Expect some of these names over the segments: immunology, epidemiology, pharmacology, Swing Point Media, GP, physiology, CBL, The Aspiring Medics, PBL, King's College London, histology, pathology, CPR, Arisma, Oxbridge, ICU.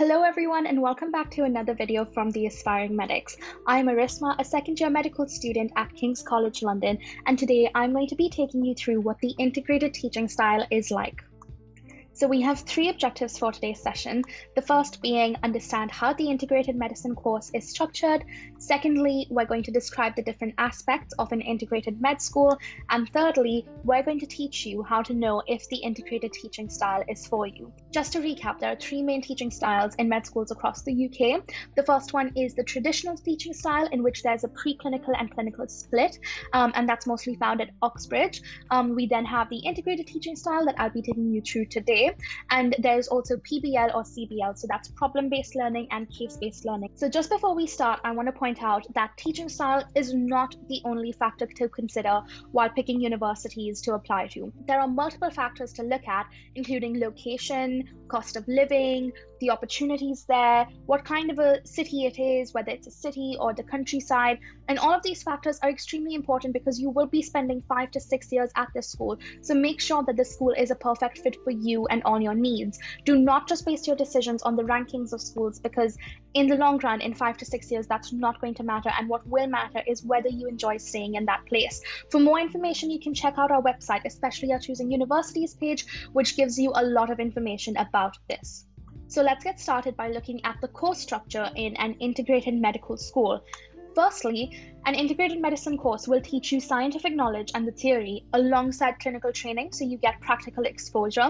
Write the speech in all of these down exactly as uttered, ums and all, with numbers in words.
Hello everyone and welcome back to another video from The Aspiring Medics. I'm Arisma, a second year medical student at King's College London, and today I'm going to be taking you through what the integrated teaching style is like. So we have three objectives for today's session. The first being understand how the integrated medicine course is structured. Secondly, we're going to describe the different aspects of an integrated med school. And thirdly, we're going to teach you how to know if the integrated teaching style is for you. Just to recap, there are three main teaching styles in med schools across the U K. The first one is the traditional teaching style, in which there's a preclinical and clinical split, um, and that's mostly found at Oxbridge. Um, we then have the integrated teaching style that I'll be taking you through today. And there's also P B L or C B L, so that's problem-based learning and case-based learning. So just before we start, I want to point out that teaching style is not the only factor to consider while picking universities to apply to. There are multiple factors to look at, including location, cost of living, the opportunities there, what kind of a city it is, whether it's a city or the countryside. And all of these factors are extremely important because you will be spending five to six years at this school. So make sure that this school is a perfect fit for you and all your needs. Do not just base your decisions on the rankings of schools, because in the long run, in five to six years, that's not going to matter. And what will matter is whether you enjoy staying in that place. For more information, you can check out our website, especially our Choosing Universities page, which gives you a lot of information about this. So let's get started by looking at the course structure in an integrated medical school. Firstly, an integrated medicine course will teach you scientific knowledge and the theory alongside clinical training, so you get practical exposure.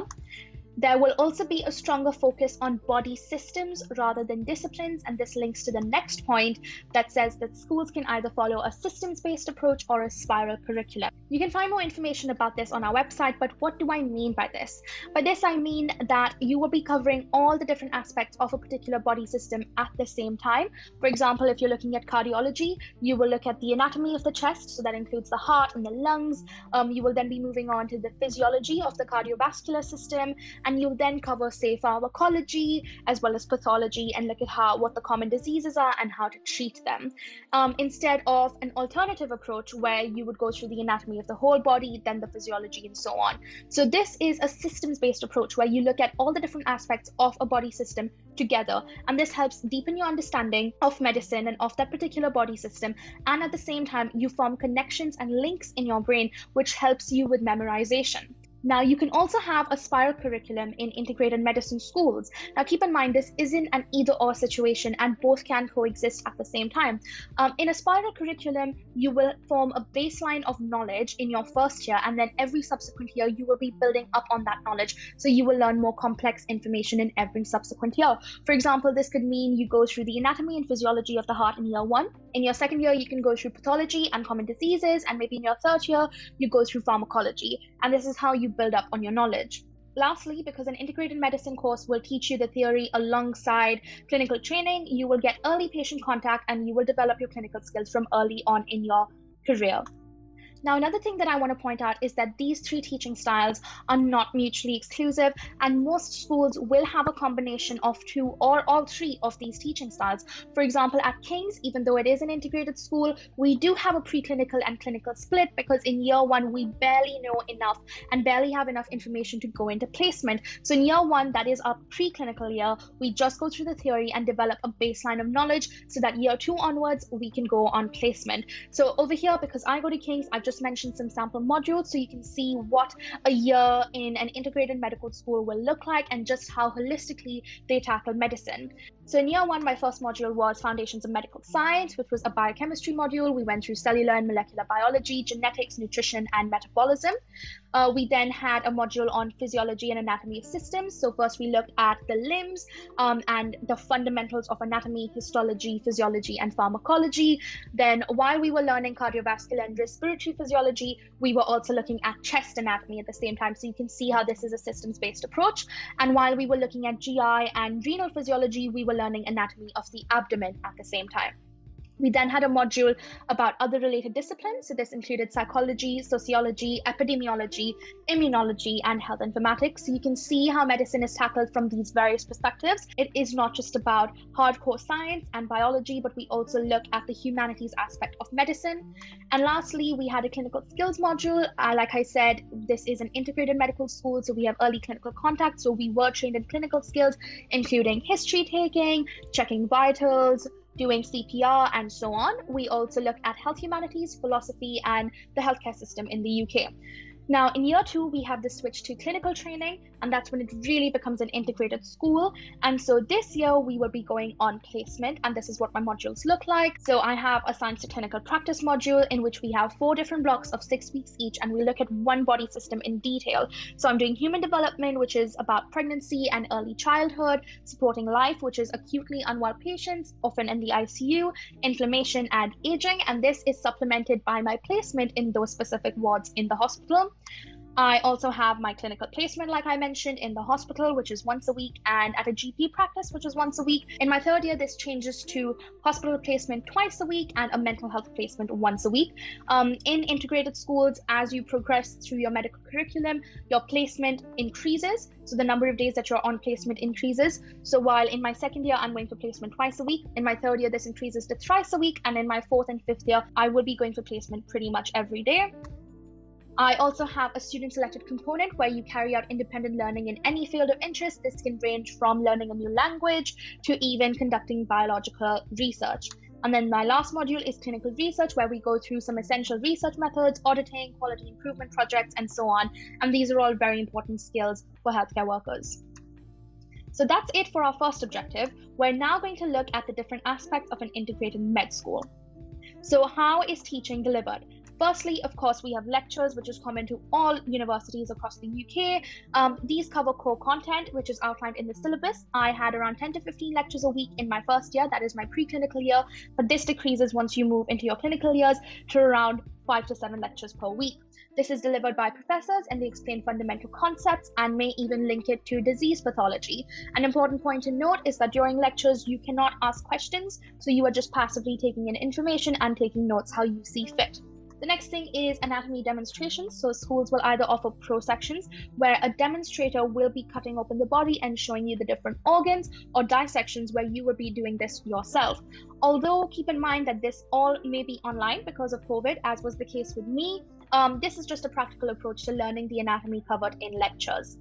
There will also be a stronger focus on body systems rather than disciplines, and this links to the next point that says that schools can either follow a systems-based approach or a spiral curriculum. You can find more information about this on our website, but what do I mean by this? By this, I mean that you will be covering all the different aspects of a particular body system at the same time. For example, if you're looking at cardiology, you will look at the anatomy of the chest, so that includes the heart and the lungs. Um, you will then be moving on to the physiology of the cardiovascular system, and And you'll then cover, say, pharmacology as well as pathology, and look at how what the common diseases are and how to treat them, um, instead of an alternative approach where you would go through the anatomy of the whole body, then the physiology, and so on. So this is a systems-based approach where you look at all the different aspects of a body system together, and this helps deepen your understanding of medicine and of that particular body system. And at the same time, you form connections and links in your brain, which helps you with memorization. Now, you can also have a spiral curriculum in integrated medicine schools. Now, keep in mind, this isn't an either-or situation, and both can coexist at the same time. Um, in a spiral curriculum, you will form a baseline of knowledge in your first year, and then every subsequent year, you will be building up on that knowledge. So you will learn more complex information in every subsequent year. For example, this could mean you go through the anatomy and physiology of the heart in year one. In your second year, you can go through pathology and common diseases, and maybe in your third year, you go through pharmacology. And this is how you build up on your knowledge. Lastly, because an integrated medicine course will teach you the theory alongside clinical training, you will get early patient contact and you will develop your clinical skills from early on in your career. Now, another thing that I want to point out is that these three teaching styles are not mutually exclusive, and most schools will have a combination of two or all three of these teaching styles. For example, at King's, even though it is an integrated school, we do have a preclinical and clinical split, because in year one, we barely know enough and barely have enough information to go into placement. So in year one, that is our preclinical year, we just go through the theory and develop a baseline of knowledge, so that year two onwards, we can go on placement. So over here, because I go to King's, I've just Just mentioned some sample modules so you can see what a year in an integrated medical school will look like and just how holistically they tackle medicine. So in year one, my first module was Foundations of Medical Science, which was a biochemistry module. We went through cellular and molecular biology, genetics, nutrition, and metabolism. Uh, we then had a module on physiology and anatomy of systems. So first we looked at the limbs um, and the fundamentals of anatomy, histology, physiology, and pharmacology. Then while we were learning cardiovascular and respiratory physiology, we were also looking at chest anatomy at the same time. So you can see how this is a systems-based approach. And while we were looking at G I and renal physiology, we were learning anatomy of the abdomen at the same time. We then had a module about other related disciplines. So this included psychology, sociology, epidemiology, immunology, and health informatics. So you can see how medicine is tackled from these various perspectives. It is not just about hardcore science and biology, but we also look at the humanities aspect of medicine. And lastly, we had a clinical skills module. Uh, like I said, this is an integrated medical school, so we have early clinical contact. So we were trained in clinical skills, including history taking, checking vitals, doing C P R, and so on. We also looked at health humanities, philosophy, and the healthcare system in the U K. Now, in year two, we have the switch to clinical training, and that's when it really becomes an integrated school. And so this year we will be going on placement, and this is what my modules look like. So I have a science to clinical practice module in which we have four different blocks of six weeks each, and we look at one body system in detail. So I'm doing human development, which is about pregnancy and early childhood, supporting life, which is acutely unwell patients, often in the I C U, inflammation and aging. And this is supplemented by my placement in those specific wards in the hospital. I also have my clinical placement, like I mentioned, in the hospital, which is once a week, and at a G P practice, which is once a week. In my third year, this changes to hospital placement twice a week and a mental health placement once a week. Um, in integrated schools, as you progress through your medical curriculum, your placement increases. So the number of days that you're on placement increases. So while in my second year, I'm going for placement twice a week, in my third year, this increases to thrice a week. And in my fourth and fifth year, I will be going for placement pretty much every day. I also have a student-selected component where you carry out independent learning in any field of interest. This can range from learning a new language to even conducting biological research. And then my last module is clinical research, where we go through some essential research methods, auditing, quality improvement projects, and so on. And these are all very important skills for healthcare workers. So that's it for our first objective. We're now going to look at the different aspects of an integrated med school. So how is teaching delivered? Firstly, of course, we have lectures, which is common to all universities across the U K. Um, these cover core content, which is outlined in the syllabus. I had around ten to fifteen lectures a week in my first year, that is my preclinical year, but this decreases once you move into your clinical years to around five to seven lectures per week. This is delivered by professors, and they explain fundamental concepts and may even link it to disease pathology. An important point to note is that during lectures, you cannot ask questions, so you are just passively taking in information and taking notes how you see fit. The next thing is anatomy demonstrations. So schools will either offer pro sections, where a demonstrator will be cutting open the body and showing you the different organs, or dissections, where you will be doing this yourself. Although keep in mind that this all may be online because of COVID, as was the case with me. Um, this is just a practical approach to learning the anatomy covered in lectures.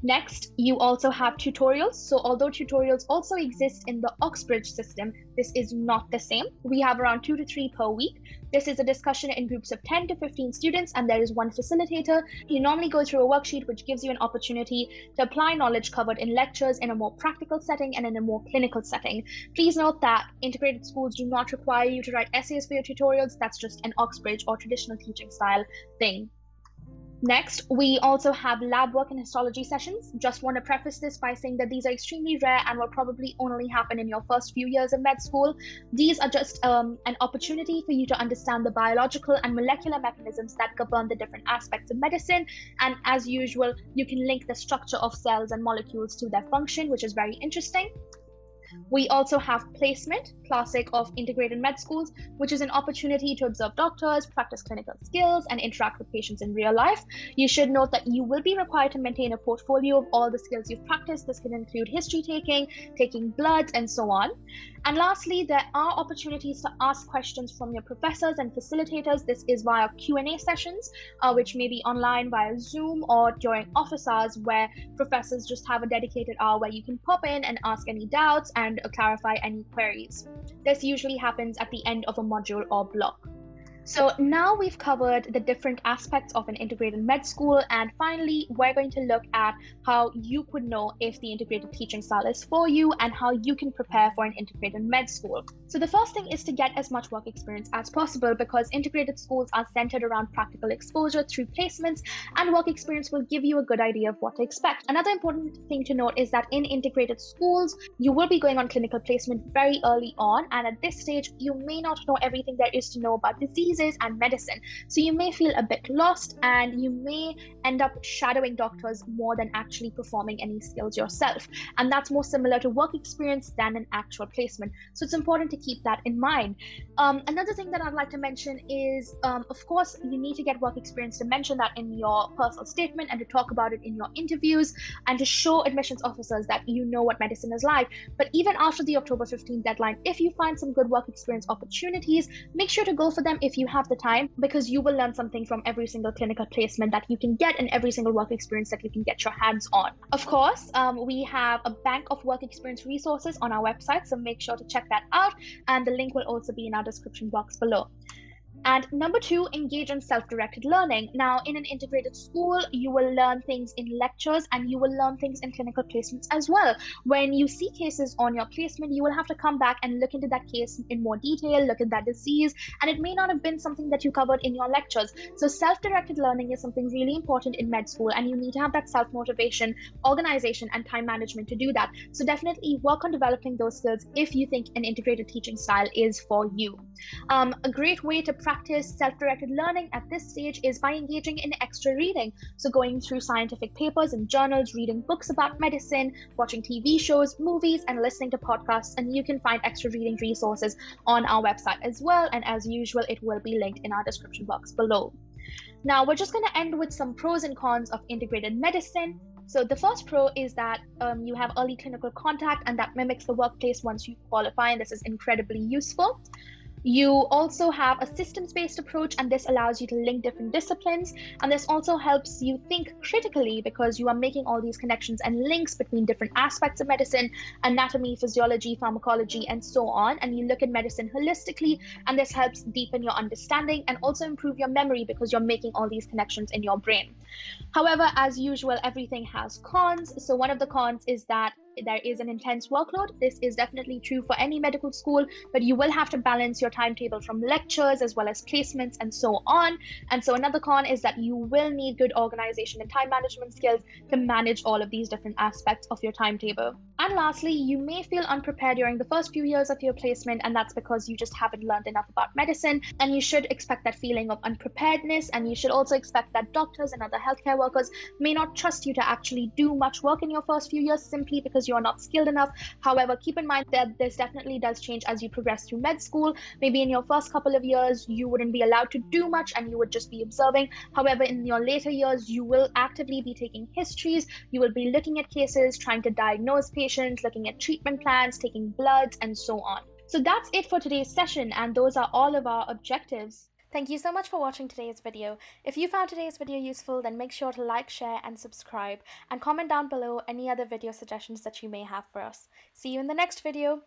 Next, you also have tutorials. So although tutorials also exist in the Oxbridge system, this is not the same. We have around two to three per week. This is a discussion in groups of ten to fifteen students, and there is one facilitator. You normally go through a worksheet, which gives you an opportunity to apply knowledge covered in lectures in a more practical setting and in a more clinical setting. Please note that integrated schools do not require you to write essays for your tutorials. That's just an Oxbridge or traditional teaching style thing. Next, we also have lab work and histology sessions. Just want to preface this by saying that these are extremely rare and will probably only happen in your first few years of med school. These are just um, an opportunity for you to understand the biological and molecular mechanisms that govern the different aspects of medicine. And as usual, you can link the structure of cells and molecules to their function, which is very interesting. We also have placement, classic of integrated med schools, which is an opportunity to observe doctors, practice clinical skills, and interact with patients in real life. You should note that you will be required to maintain a portfolio of all the skills you've practiced. This can include history taking, taking bloods, and so on. And lastly, there are opportunities to ask questions from your professors and facilitators. This is via Q and A sessions, uh, which may be online via Zoom or during office hours, where professors just have a dedicated hour where you can pop in and ask any doubts and clarify any queries. This usually happens at the end of a module or block. So now we've covered the different aspects of an integrated med school, and finally we're going to look at how you could know if the integrated teaching style is for you and how you can prepare for an integrated med school. So the first thing is to get as much work experience as possible, because integrated schools are centered around practical exposure through placements, and work experience will give you a good idea of what to expect. Another important thing to note is that in integrated schools, you will be going on clinical placement very early on, and at this stage you may not know everything there is to know about disease, diseases and medicine. So you may feel a bit lost, and you may end up shadowing doctors more than actually performing any skills yourself. And that's more similar to work experience than an actual placement. So it's important to keep that in mind. Um, another thing that I'd like to mention is, um, of course, you need to get work experience to mention that in your personal statement and to talk about it in your interviews and to show admissions officers that you know what medicine is like. But even after the October fifteenth deadline, if you find some good work experience opportunities, make sure to go for them if you have the time, because you will learn something from every single clinical placement that you can get and every single work experience that you can get your hands on. Of course, um, we have a bank of work experience resources on our website, so make sure to check that out, and the link will also be in our description box below. And number two, engage in self-directed learning. Now, in an integrated school, you will learn things in lectures and you will learn things in clinical placements as well. When you see cases on your placement, you will have to come back and look into that case in more detail, look at that disease, and it may not have been something that you covered in your lectures. So self-directed learning is something really important in med school, and you need to have that self-motivation, organization, and time management to do that. So definitely work on developing those skills if you think an integrated teaching style is for you. Um, a great way to practice self-directed learning at this stage is by engaging in extra reading. So going through scientific papers and journals, reading books about medicine, watching T V shows, movies, and listening to podcasts. And you can find extra reading resources on our website as well. And as usual, it will be linked in our description box below. Now, we're just going to end with some pros and cons of integrated medicine. So the first pro is that um, you have early clinical contact, and that mimics the workplace once you qualify. And this is incredibly useful. You also have a systems-based approach, and this allows you to link different disciplines, and this also helps you think critically because you are making all these connections and links between different aspects of medicine, anatomy, physiology, pharmacology, and so on, and you look at medicine holistically, and this helps deepen your understanding and also improve your memory because you're making all these connections in your brain. However, as usual, everything has cons. So one of the cons is that there is an intense workload. This is definitely true for any medical school, but you will have to balance your timetable from lectures as well as placements and so on. And so another con is that you will need good organization and time management skills to manage all of these different aspects of your timetable. And lastly, you may feel unprepared during the first few years of your placement, and that's because you just haven't learned enough about medicine, and you should expect that feeling of unpreparedness, and you should also expect that doctors and other healthcare workers may not trust you to actually do much work in your first few years simply because you're not skilled enough. However, keep in mind that this definitely does change as you progress through med school. Maybe in your first couple of years, you wouldn't be allowed to do much and you would just be observing. However, in your later years, you will actively be taking histories. You will be looking at cases, trying to diagnose patients, looking at treatment plans, taking bloods, and so on. So that's it for today's session, and those are all of our objectives. Thank you so much for watching today's video. If you found today's video useful, then make sure to like, share, and subscribe, and comment down below any other video suggestions that you may have for us. See you in the next video.